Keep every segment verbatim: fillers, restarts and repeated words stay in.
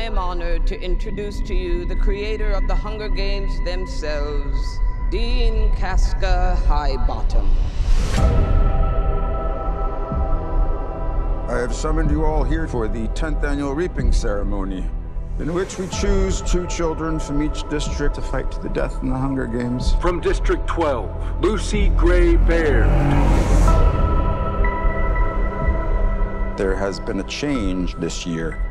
I am honored to introduce to you the creator of the Hunger Games themselves, Dean Casca Highbottom. I have summoned you all here for the tenth annual reaping ceremony, in which we choose two children from each district to fight to the death in the Hunger Games. From District twelve, Lucy Gray Baird. There has been a change this year.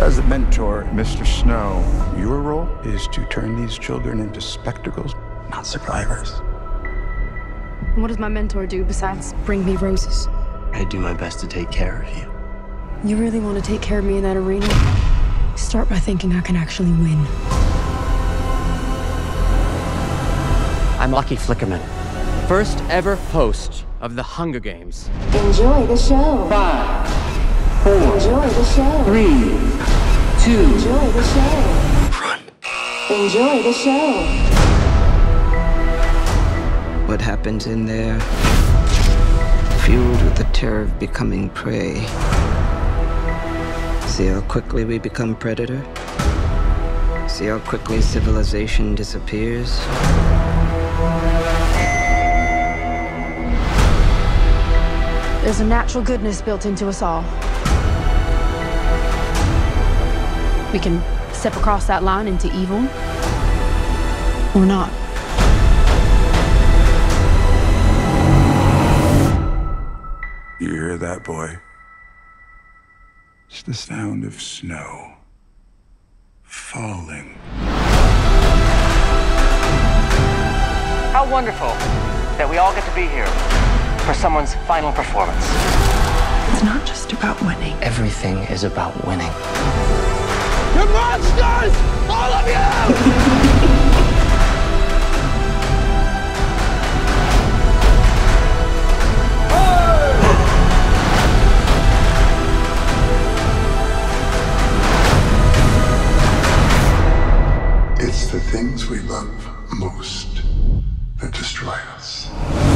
As a mentor, Mister Snow, your role is to turn these children into spectacles, not survivors. What does my mentor do besides bring me roses? I do my best to take care of you. You really want to take care of me in that arena? Start by thinking I can actually win. I'm Lucky Flickerman, first ever host of the Hunger Games. Enjoy the show. Five, four, enjoy the show. Three, two, enjoy the show. Run. Enjoy the show. What happens in there, fueled with the terror of becoming prey. See how quickly we become predator? See how quickly civilization disappears? There's a natural goodness built into us all. We can step across that line into evil, or not. You hear that, boy? It's the sound of snow falling. How wonderful that we all get to be here for someone's final performance. It's not just about winning. Everything is about winning. You're monsters! All of you! Hey! It's the things we love most that destroy us.